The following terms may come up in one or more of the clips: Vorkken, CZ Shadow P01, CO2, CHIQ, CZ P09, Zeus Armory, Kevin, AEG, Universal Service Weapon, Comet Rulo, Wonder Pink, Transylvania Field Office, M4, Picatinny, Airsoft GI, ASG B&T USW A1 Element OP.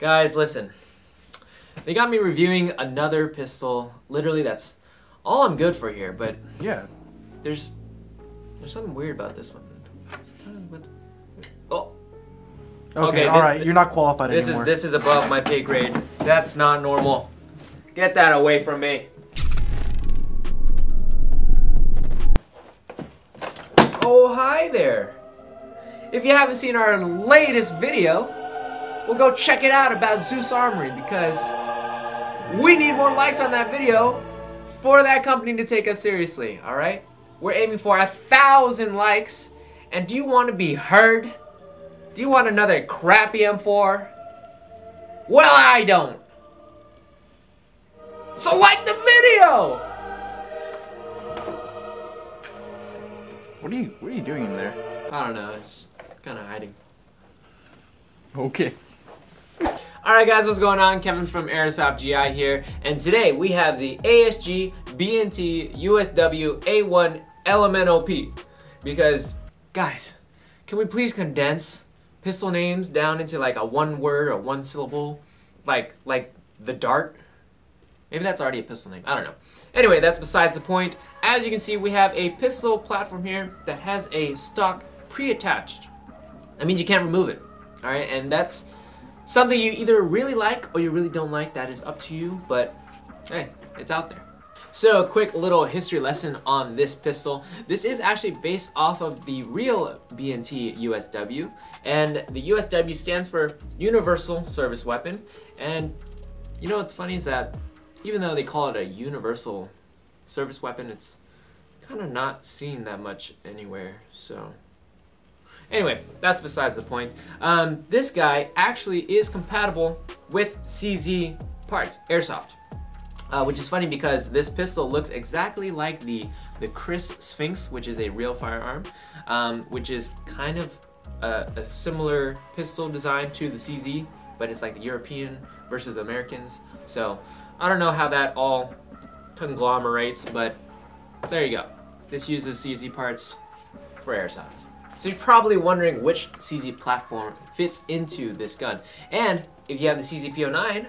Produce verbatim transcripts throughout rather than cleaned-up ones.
Guys, listen, they got me reviewing another pistol. Literally, that's all I'm good for here, but yeah, there's there's something weird about this one. Oh. Okay, okay this, all right, you're not qualified this anymore. Is, this is above my pay grade. That's not normal. Get that away from me. Oh, hi there. If you haven't seen our latest video, well, go check it out about Zeus Armory, because we need more likes on that video for that company to take us seriously, all right? We're aiming for a thousand likes, and do you want to be heard? Do you want another crappy M four? Well, I don't. So like the video! What are you, what are you doing in there? I don't know, it's kind of hiding. Okay. Alright guys, what's going on? Kevin from Airsoft G I here, and today we have the A S G B and T U S W A one Element O P. Because, guys, can we please condense pistol names down into like a one word or one syllable? Like, like the dart? Maybe that's already a pistol name, I don't know. Anyway, that's besides the point. As you can see, we have a pistol platform here that has a stock pre-attached. That means you can't remove it, alright? And that's something you either really like or you really don't like. That is up to you, but hey, it's out there. So a quick little history lesson on this pistol. This is actually based off of the real B and T U S W, and the U S W stands for Universal Service Weapon. And you know what's funny is that even though they call it a Universal Service Weapon, it's kind of not seen that much anywhere, so. Anyway, that's besides the point. Um, this guy actually is compatible with C Z parts, Airsoft, uh, which is funny because this pistol looks exactly like the, the Chris Sphinx, which is a real firearm, um, which is kind of a, a similar pistol design to the C Z, but it's like the European versus the Americans. So I don't know how that all conglomerates, but there you go. This uses C Z parts for Airsoft. So you're probably wondering which C Z platform fits into this gun. And if you have the C Z P oh nine,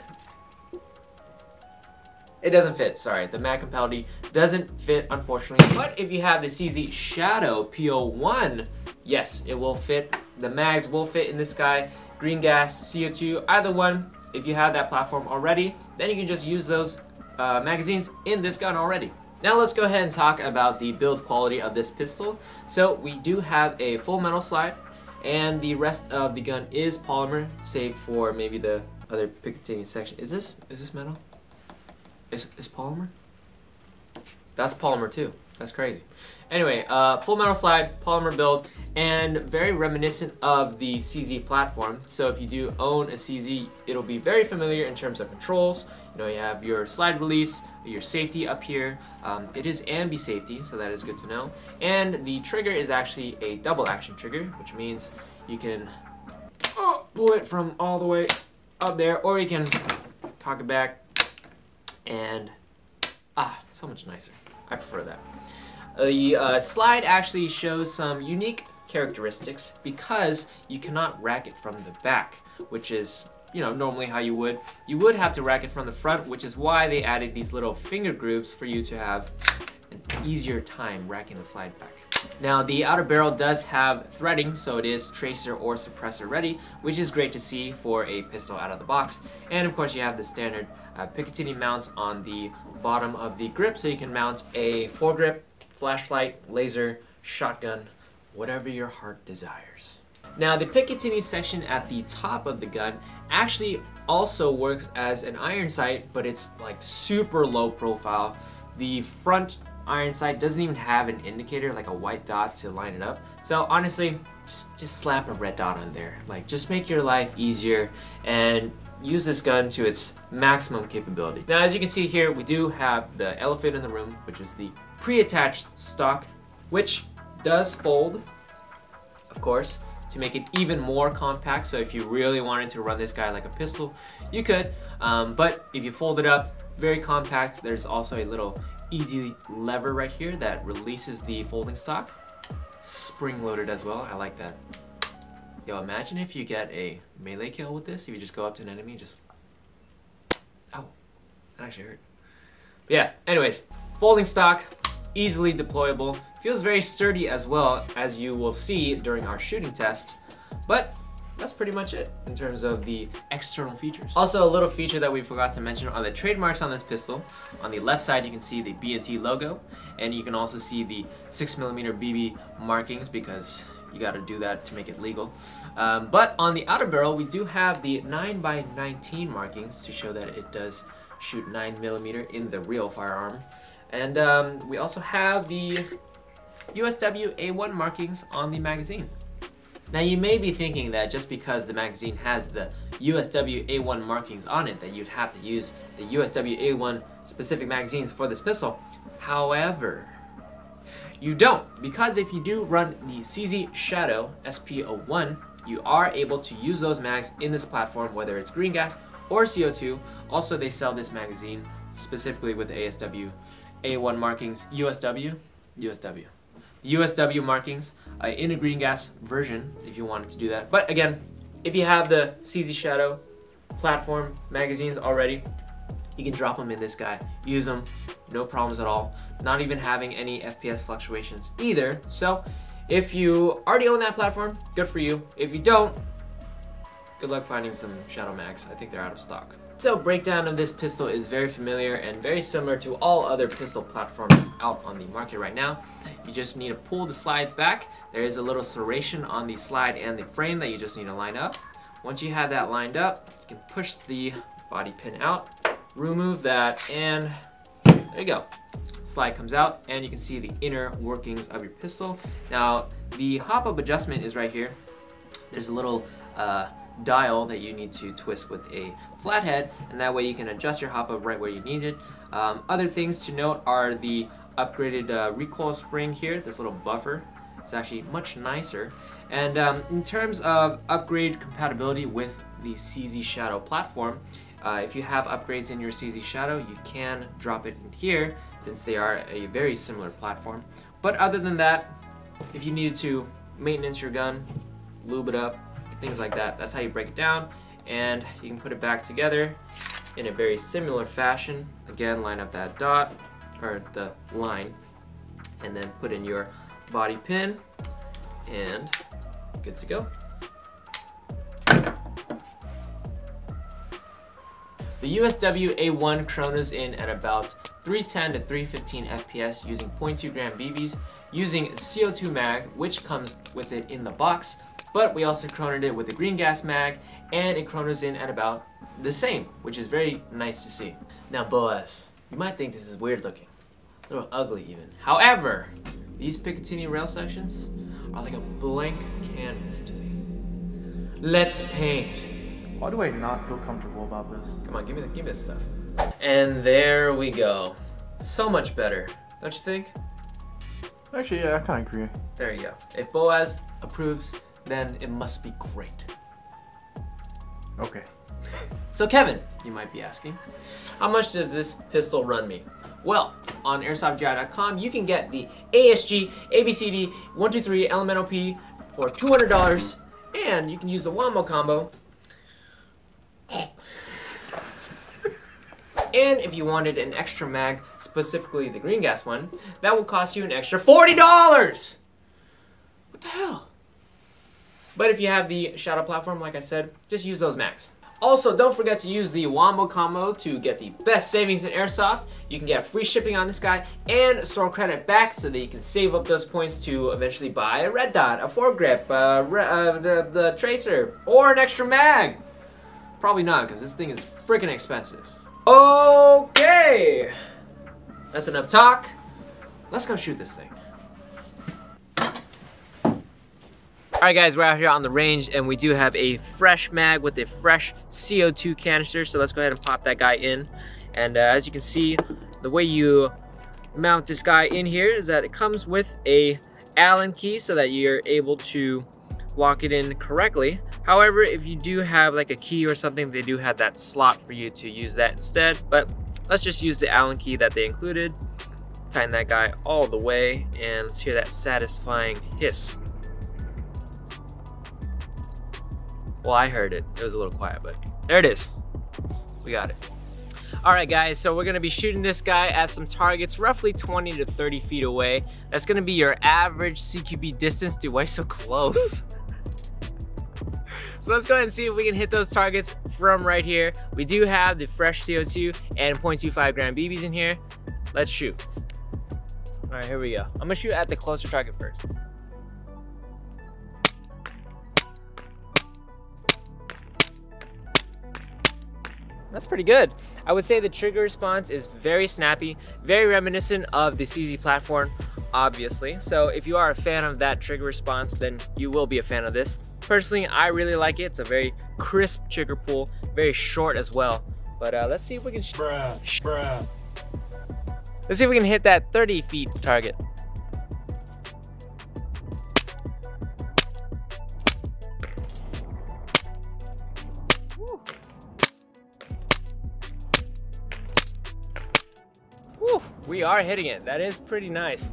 it doesn't fit, sorry. The mag compatibility doesn't fit, unfortunately. But if you have the C Z Shadow P oh one, yes, it will fit. The mags will fit in this guy. Green gas, C O two, either one. If you have that platform already, then you can just use those uh, magazines in this gun already. Now let's go ahead and talk about the build quality of this pistol. So we do have a full metal slide, and the rest of the gun is polymer, save for maybe the other Picatinny section. Is this is this metal? Is is polymer? That's polymer too. That's crazy. Anyway, uh, full metal slide, polymer build, and very reminiscent of the C Z platform. So if you do own a C Z, it'll be very familiar in terms of controls. You know, you have your slide release, your safety up here. Um, it is ambi safety, so that is good to know. And the trigger is actually a double action trigger, which means you can oh, pull it from all the way up there, or you can cock it back, and ah, so much nicer. I prefer that. The uh, slide actually shows some unique characteristics because you cannot rack it from the back, which is, you know, normally how you would. You would have to rack it from the front, which is why they added these little finger grooves for you to have an easier time racking the slide back. Now, the outer barrel does have threading, so it is tracer or suppressor ready, which is great to see for a pistol out of the box. And of course, you have the standard uh, Picatinny mounts on the bottom of the grip, so you can mount a foregrip, flashlight, laser, shotgun, whatever your heart desires. Now, the Picatinny section at the top of the gun actually also works as an iron sight, but it's like super low profile. The front iron sight doesn't even have an indicator, like a white dot to line it up. So honestly, just, just slap a red dot on there. Like, just make your life easier and use this gun to its maximum capability. Now, as you can see here, we do have the elephant in the room, which is the pre-attached stock, which does fold, of course, to make it even more compact. So if you really wanted to run this guy like a pistol, you could. Um, but if you fold it up, very compact. There's also a little easy lever right here that releases the folding stock. Spring-loaded as well, I like that. Yo, imagine if you get a melee kill with this, if you just go up to an enemy and just... Ow. That actually hurt. But yeah, anyways, folding stock, easily deployable. Feels very sturdy as well, as you will see during our shooting test. But that's pretty much it in terms of the external features. Also, a little feature that we forgot to mention are the trademarks on this pistol. On the left side, you can see the B and T logo, and you can also see the six millimeter B B markings because you got to do that to make it legal. Um, but on the outer barrel, we do have the nine by nineteen markings to show that it does shoot nine millimeter in the real firearm. And um, we also have the U S W A one markings on the magazine. Now you may be thinking that just because the magazine has the U S W A one markings on it that you'd have to use the U S W A one specific magazines for this pistol. However, you don't, because if you do run the C Z Shadow S P zero one, you are able to use those mags in this platform, whether it's green gas or C O two. Also, they sell this magazine specifically with the A S W A one markings, U S W, U S W. U S W markings uh, in a green gas version if you wanted to do that. But again, if you have the C Z Shadow platform magazines already, you can drop them in this guy, use them, no problems at all, not even having any F P S fluctuations either. So if you already own that platform, good for you. If you don't, good luck finding some Shadow mags. I think they're out of stock. So breakdown of this pistol is very familiar and very similar to all other pistol platforms out on the market right now. You just need to pull the slide back. There is a little serration on the slide and the frame that you just need to line up. Once you have that lined up, you can push the body pin out, remove that, and there you go. Slide comes out and you can see the inner workings of your pistol. Now the hop-up adjustment is right here. There's a little uh, dial that you need to twist with a flathead, and that way you can adjust your hop up right where you need it. Um, other things to note are the upgraded uh, recoil spring here, this little buffer. It's actually much nicer. And um, in terms of upgrade compatibility with the C Z Shadow platform, uh, if you have upgrades in your C Z Shadow, you can drop it in here since they are a very similar platform. But other than that, if you needed to maintenance your gun, lube it up, things like that. That's how you break it down, and you can put it back together in a very similar fashion. Again, line up that dot, or the line, and then put in your body pin, and good to go. The U S W A one chronos in at about three ten to three fifteen F P S using zero point two gram B Bs, using C O two mag, which comes with it in the box. But we also chronoed it with the green gas mag, and it chronos in at about the same, which is very nice to see. Now Boaz, you might think this is weird looking, a little ugly even. However, these Picatinny rail sections are like a blank canvas to me. Let's paint. Why do I not feel comfortable about this? Come on, give me the, give me this stuff. And there we go. So much better, don't you think? Actually, yeah, I kind of agree. There you go. If Boaz approves, then it must be great. Okay. So Kevin, you might be asking, how much does this pistol run me? Well, on airsoft G I dot com, you can get the A S G A B C D one two three Element O P for two hundred dollars, and you can use the Wombo combo. And if you wanted an extra mag, specifically the green gas one, that will cost you an extra forty dollars! What the hell? But if you have the Shadow platform, like I said, just use those mags. Also, don't forget to use the Wombo combo to get the best savings in Airsoft. You can get free shipping on this guy and store credit back so that you can save up those points to eventually buy a red dot, a foregrip, uh, uh, the, the tracer, or an extra mag. Probably not, because this thing is freaking expensive. Okay, that's enough talk. Let's go shoot this thing. Alright guys, we're out here on the range and we do have a fresh mag with a fresh C O two canister, so let's go ahead and pop that guy in. And uh, as you can see, the way you mount this guy in here is that it comes with a Allen key so that you're able to lock it in correctly. However, if you do have like a key or something, they do have that slot for you to use that instead, but let's just use the Allen key that they included. Tighten that guy all the way and let's hear that satisfying hiss. Well, I heard it. It was a little quiet, but there it is. We got it. All right, guys, so we're gonna be shooting this guy at some targets roughly twenty to thirty feet away. That's gonna be your average C Q B distance. Dude, why so close? So let's go ahead and see if we can hit those targets from right here. We do have the fresh C O two and point two five gram B Bs in here. Let's shoot. All right, here we go. I'm gonna shoot at the closer target first. That's pretty good. I would say the trigger response is very snappy, very reminiscent of the C Z platform, obviously. So if you are a fan of that trigger response, then you will be a fan of this. Personally, I really like it. It's a very crisp trigger pull, very short as well. But uh, let's see if we can sh bruh, bruh. Let's see if we can hit that thirty feet target. We are hitting it. That is pretty nice.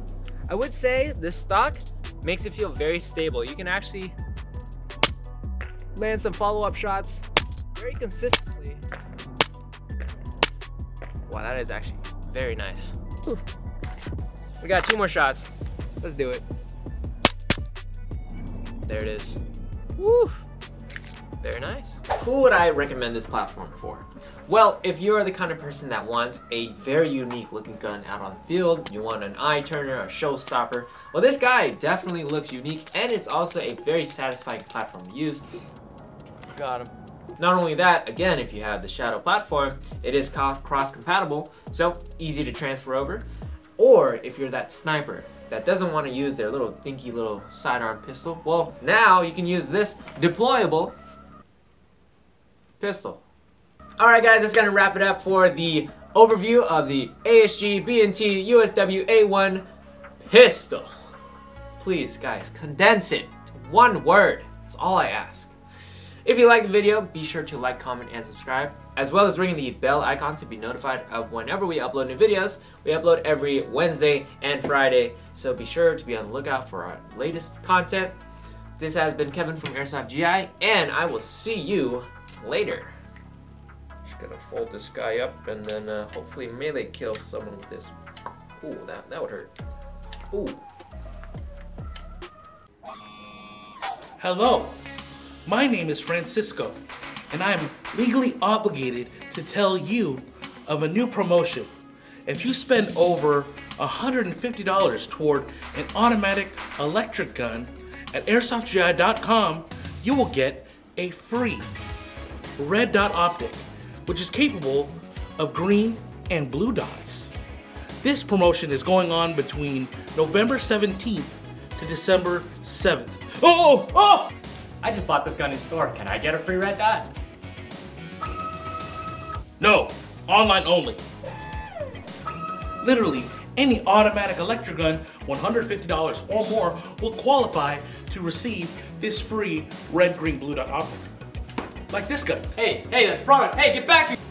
I would say this stock makes it feel very stable. You can actually land some follow-up shots very consistently. Wow, that is actually very nice. Whew. We got two more shots. Let's do it. There it is. Woo! Very nice. Who would I recommend this platform for? Well, if you are the kind of person that wants a very unique looking gun out on the field, you want an eye turner, a showstopper, well, this guy definitely looks unique, and it's also a very satisfying platform to use. Got him. Not only that, again, if you have the Shadow platform, it is cross compatible, so easy to transfer over. Or if you're that sniper that doesn't want to use their little dinky little sidearm pistol, well, now you can use this deployable pistol. All right, guys, that's gonna wrap it up for the overview of the A S G B and T U S W A one pistol. Please, guys, condense it to one word. That's all I ask. If you like the video, be sure to like, comment, and subscribe, as well as ringing the bell icon to be notified of whenever we upload new videos. We upload every Wednesday and Friday, so be sure to be on the lookout for our latest content. This has been Kevin from Airsoft G I, and I will see you later. Just gonna fold this guy up and then uh, hopefully melee kill someone with this. Ooh, that, that would hurt. Ooh. Hello, my name is Francisco, and I am legally obligated to tell you of a new promotion. If you spend over one hundred fifty dollars toward an automatic electric gun at airsoft G I dot com, you will get a free red dot optic, which is capable of green and blue dots. This promotion is going on between November seventeenth to December seventh. Oh, oh! I just bought this gun in store. Can I get a free red dot? No, online only. Literally, any automatic electric gun, one hundred fifty dollars or more, will qualify to receive this free red, green, blue dot optic. Like this gun. Hey, hey, that's a product. Hey, get back here.